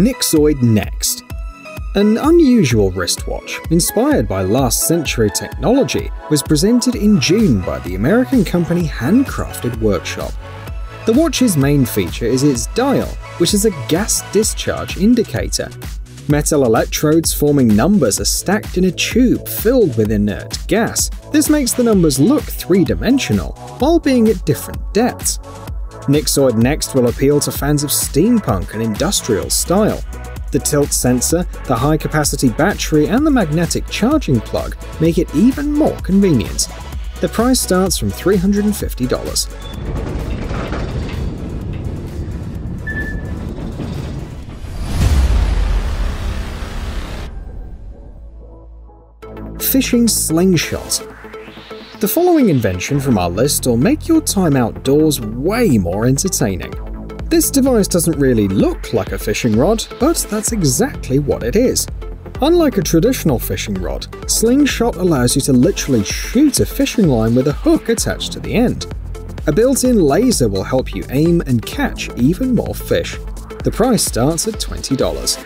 Nixoid Next. An unusual wristwatch, inspired by last century technology, was presented in June by the American company Handcrafted Workshop. The watch's main feature is its dial, which is a gas discharge indicator. Metal electrodes forming numbers are stacked in a tube filled with inert gas. This makes the numbers look three-dimensional, while being at different depths. Nixoid Next will appeal to fans of steampunk and industrial style. The tilt sensor, the high-capacity battery, and the magnetic charging plug make it even more convenient. The price starts from $350. Fishing Slingshot. The following invention from our list will make your time outdoors way more entertaining. This device doesn't really look like a fishing rod, but that's exactly what it is. Unlike a traditional fishing rod, Slingshot allows you to literally shoot a fishing line with a hook attached to the end. A built-in laser will help you aim and catch even more fish. The price starts at $20.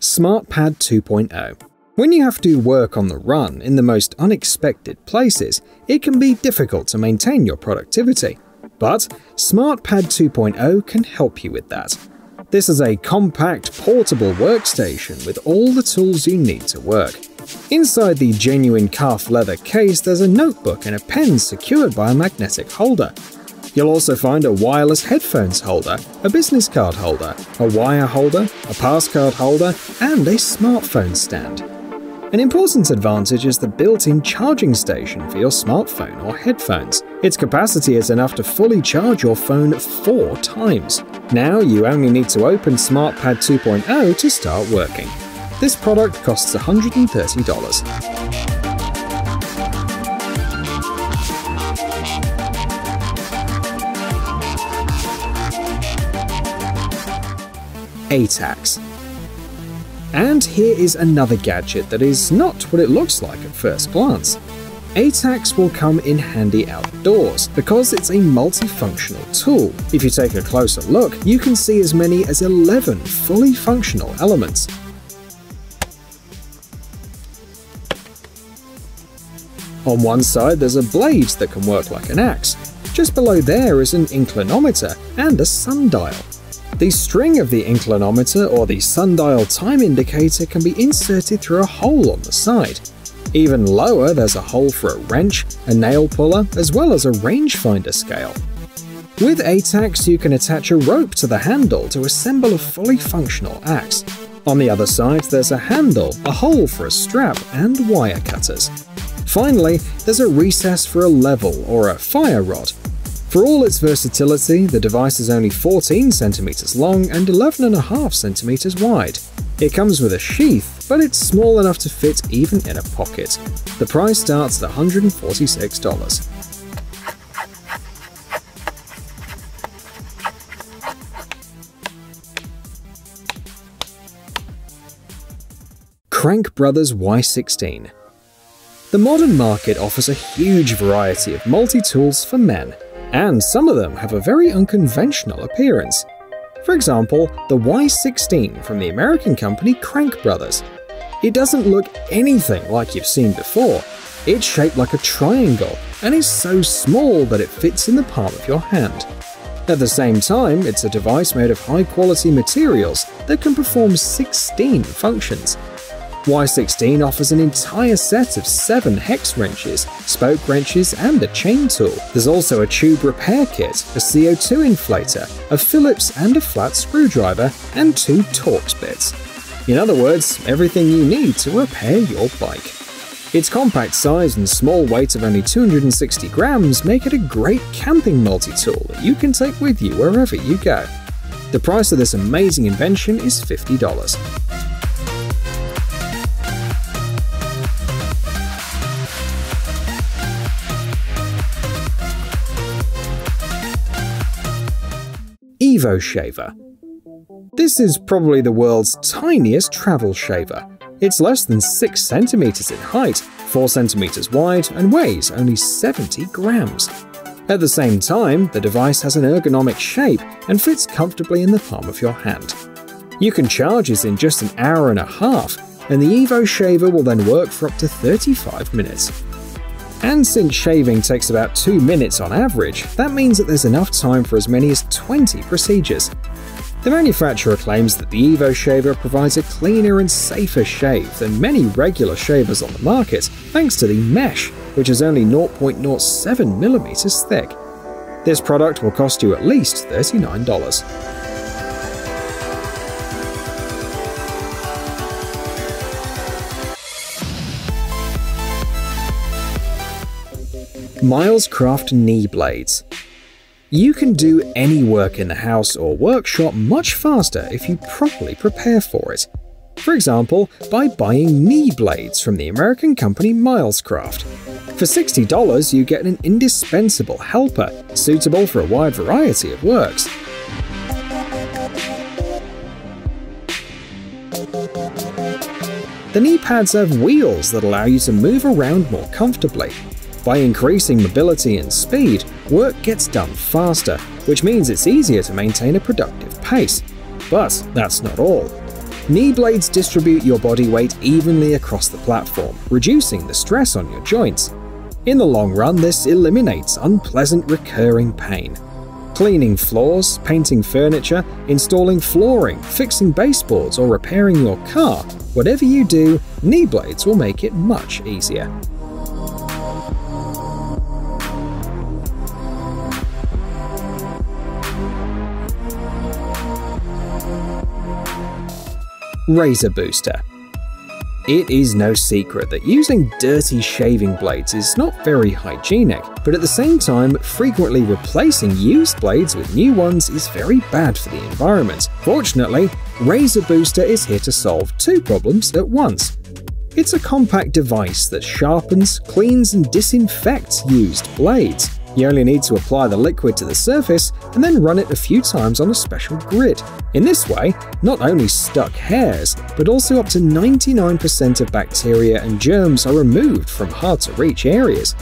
SmartPad 2.0. When you have to do work on the run in the most unexpected places, it can be difficult to maintain your productivity. But SmartPad 2.0 can help you with that. This is a compact, portable workstation with all the tools you need to work. Inside the genuine calf leather case, there's a notebook and a pen secured by a magnetic holder. You'll also find a wireless headphones holder, a business card holder, a wire holder, a pass card holder, and a smartphone stand. An important advantage is the built-in charging station for your smartphone or headphones. Its capacity is enough to fully charge your phone 4 times. Now you only need to open SmartPad 2.0 to start working. This product costs $130. ATAX. And here is another gadget that is not what it looks like at first glance. ATAX will come in handy outdoors because it's a multifunctional tool. If you take a closer look, you can see as many as 11 fully functional elements. On one side, there's a blade that can work like an axe. Just below there is an inclinometer and a sundial. The string of the inclinometer or the sundial time indicator can be inserted through a hole on the side. Even lower, there's a hole for a wrench, a nail puller, as well as a rangefinder scale. With ATAX, you can attach a rope to the handle to assemble a fully functional axe. On the other side, there's a handle, a hole for a strap, and wire cutters. Finally, there's a recess for a level or a fire rod. For all its versatility, the device is only 14 centimeters long and 11.5 centimeters wide. It comes with a sheath, but it's small enough to fit even in a pocket. The price starts at $146. Crank Brothers Y16. The modern market offers a huge variety of multi-tools for men, and some of them have a very unconventional appearance. For example, the Y16 from the American company Crank Brothers. It doesn't look anything like you've seen before. It's shaped like a triangle and is so small that it fits in the palm of your hand. At the same time, it's a device made of high-quality materials that can perform 16 functions. Y16 offers an entire set of 7 hex wrenches, spoke wrenches, and a chain tool. There's also a tube repair kit, a CO2 inflator, a Phillips and a flat screwdriver, and 2 Torx bits. In other words, everything you need to repair your bike. Its compact size and small weight of only 260 grams make it a great camping multi-tool that you can take with you wherever you go. The price of this amazing invention is $50. EvoShaver. This is probably the world's tiniest travel shaver. It's less than 6 centimeters in height, 4 centimeters wide, and weighs only 70 grams. At the same time, the device has an ergonomic shape and fits comfortably in the palm of your hand. You can charge this in just an hour and a half, and the EvoShaver will then work for up to 35 minutes. And since shaving takes about 2 minutes on average, that means that there's enough time for as many as 20 procedures. The manufacturer claims that the EvoShaver provides a cleaner and safer shave than many regular shavers on the market, thanks to the mesh, which is only 0.07mm thick. This product will cost you at least $39. Milescraft KneeBlades. You can do any work in the house or workshop much faster if you properly prepare for it. For example, by buying knee blades from the American company Milescraft. For $60, you get an indispensable helper, suitable for a wide variety of works. The knee pads have wheels that allow you to move around more comfortably. By increasing mobility and speed, work gets done faster, which means it's easier to maintain a productive pace. But that's not all. Knee blades distribute your body weight evenly across the platform, reducing the stress on your joints. In the long run, this eliminates unpleasant recurring pain. Cleaning floors, painting furniture, installing flooring, fixing baseboards, or repairing your car, whatever you do, knee blades will make it much easier. Razor Booster. It is no secret that using dirty shaving blades is not very hygienic, but at the same time, frequently replacing used blades with new ones is very bad for the environment. Fortunately, Razor Booster is here to solve two problems at once. It's a compact device that sharpens, cleans, and disinfects used blades. You only need to apply the liquid to the surface and then run it a few times on a special grid. In this way, not only stuck hairs, but also up to 99% of bacteria and germs are removed from hard-to-reach areas.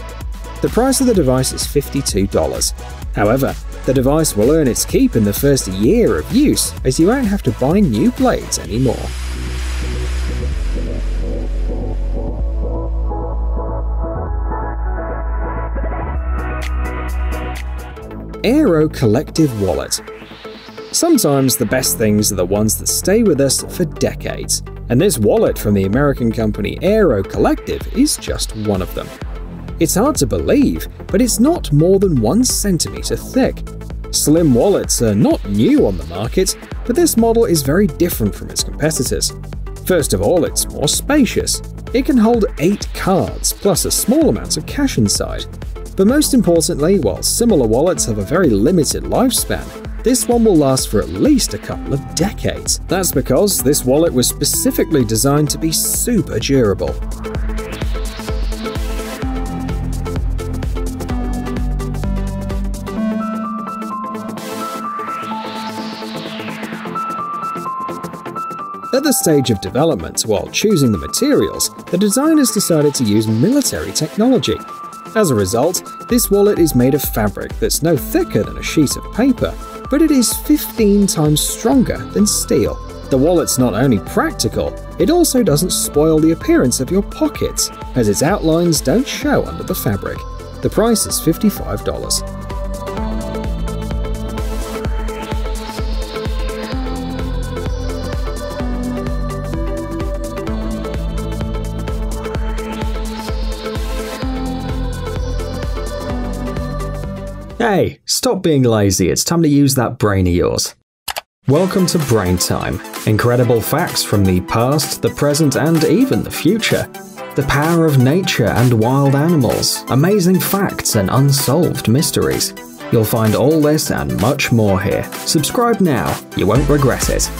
The price of the device is $52. However, the device will earn its keep in the first year of use, as you won't have to buy new blades anymore. Airo Collective Wallet. Sometimes the best things are the ones that stay with us for decades, and this wallet from the American company Airo Collective is just one of them. It's hard to believe, but it's not more than 1 centimeter thick. Slim wallets are not new on the market, but this model is very different from its competitors. First of all, it's more spacious. It can hold 8 cards, plus a small amount of cash inside. But most importantly, while similar wallets have a very limited lifespan, this one will last for at least a couple of decades. That's because this wallet was specifically designed to be super durable. At the stage of development, while choosing the materials, the designers decided to use military technology. As a result, this wallet is made of fabric that's no thicker than a sheet of paper, but it is 15 times stronger than steel. The wallet's not only practical, it also doesn't spoil the appearance of your pockets, as its outlines don't show under the fabric. The price is $55. Hey, stop being lazy, it's time to use that brain of yours. Welcome to Brain Time, incredible facts from the past, the present, and even the future. The power of nature and wild animals, amazing facts and unsolved mysteries. You'll find all this and much more here. Subscribe now, you won't regret it.